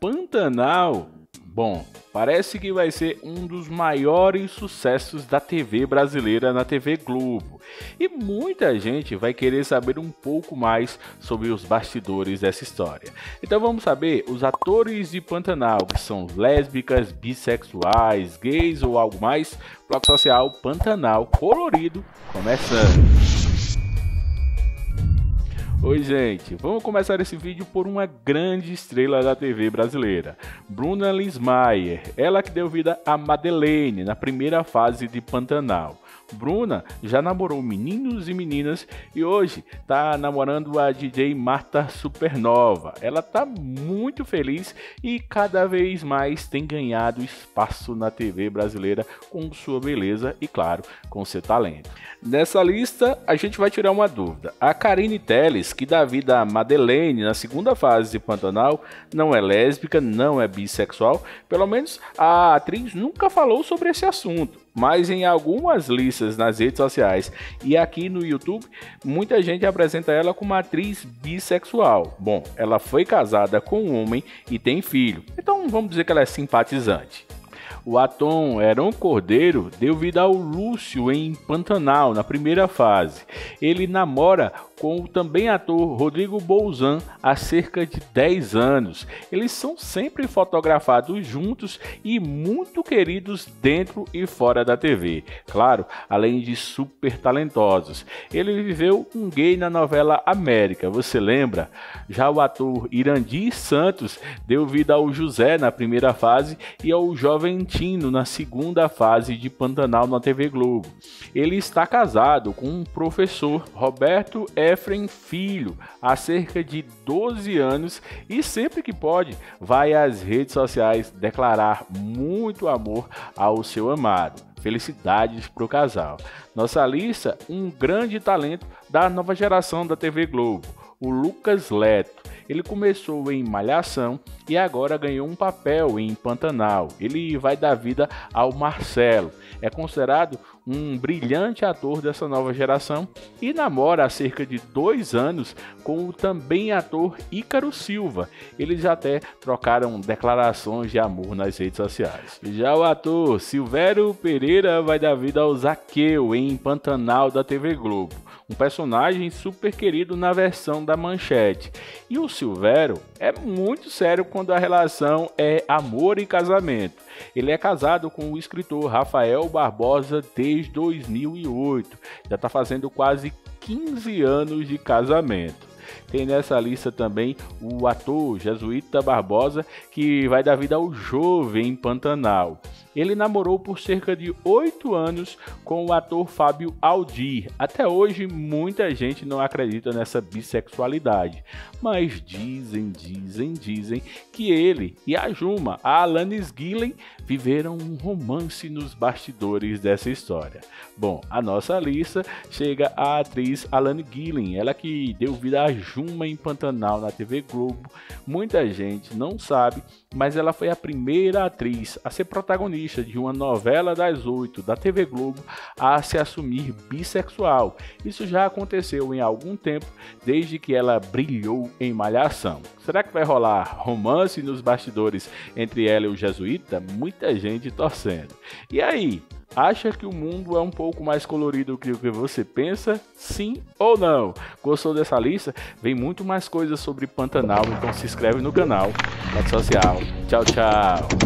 Pantanal. Bom, parece que vai ser um dos maiores sucessos da TV brasileira na TV Globo. E muita gente vai querer saber um pouco mais sobre os bastidores dessa história. Então vamos saber os atores de Pantanal, que são lésbicas, bissexuais, gays ou algo mais. Bloco Social Pantanal Colorido, começando! Oi gente, vamos começar esse vídeo por uma grande estrela da TV brasileira, Bruna Linsmeyer, ela que deu vida a Madeleine na primeira fase de Pantanal. Bruna já namorou meninos e meninas e hoje tá namorando a DJ Marta Supernova. Ela tá muito feliz e cada vez mais tem ganhado espaço na TV brasileira com sua beleza e claro, com seu talento. Nessa lista a gente vai tirar uma dúvida. A Karine Telles, que dá vida a Madeleine na segunda fase de Pantanal, não é lésbica, não é bissexual, pelo menos a atriz nunca falou sobre esse assunto. Mas em algumas listas nas redes sociais e aqui no YouTube, muita gente apresenta ela como atriz bissexual. Bom, ela foi casada com um homem e tem filho, então vamos dizer que ela é simpatizante. O ator um Cordeiro deu vida ao Lúcio em Pantanal, na primeira fase. Ele namora com o também ator Rodrigo Bolzan há cerca de 10 anos. Eles são sempre fotografados juntos e muito queridos dentro e fora da TV. Claro, além de super talentosos. Ele viveu um gay na novela América, você lembra? Já o ator Irandir Santos deu vida ao José na primeira fase e ao jovem na segunda fase de Pantanal na TV Globo. Ele está casado com o professor Roberto Efrem Filho há cerca de 12 anos e sempre que pode vai às redes sociais declarar muito amor ao seu amado. Felicidades para o casal. Nossa lista, um grande talento da nova geração da TV Globo, o Lucas Leto. Ele começou em Malhação e agora ganhou um papel em Pantanal. Ele vai dar vida ao Marcelo. É considerado um brilhante ator dessa nova geração e namora há cerca de 2 anos com o também ator Ícaro Silva. Eles até trocaram declarações de amor nas redes sociais. Já o ator Silvero Pereira vai dar vida ao Zaqueu em Pantanal da TV Globo. Um personagem super querido na versão da manchete. E o Silvero é muito sério quando a relação é amor e casamento. Ele é casado com o escritor Rafael Barbosa desde 2008. Já está fazendo quase 15 anos de casamento. Tem nessa lista também o ator Jesuíta Barbosa, que vai dar vida ao jovem em Pantanal. Ele namorou por cerca de 8 anos com o ator Fábio Aldir. Até hoje muita gente não acredita nessa bissexualidade, mas dizem que ele e a Juma, a Alanis Guinllen, viveram um romance nos bastidores dessa história. Bom, a nossa lista chega à atriz Alanis Guinllen, ela que deu vida a Juma em Pantanal na TV Globo. Muita gente não sabe, mas ela foi a primeira atriz a ser protagonista de uma novela das 8 da TV Globo a se assumir bissexual. Isso já aconteceu em algum tempo, desde que ela brilhou em Malhação. Será que vai rolar romance nos bastidores entre ela e o Jesuíta? Muita gente torcendo. E aí, acha que o mundo é um pouco mais colorido que o que você pensa? Sim ou não? Gostou dessa lista? Vem muito mais coisas sobre Pantanal, então se inscreve no canal. Rede social. Tchau, tchau!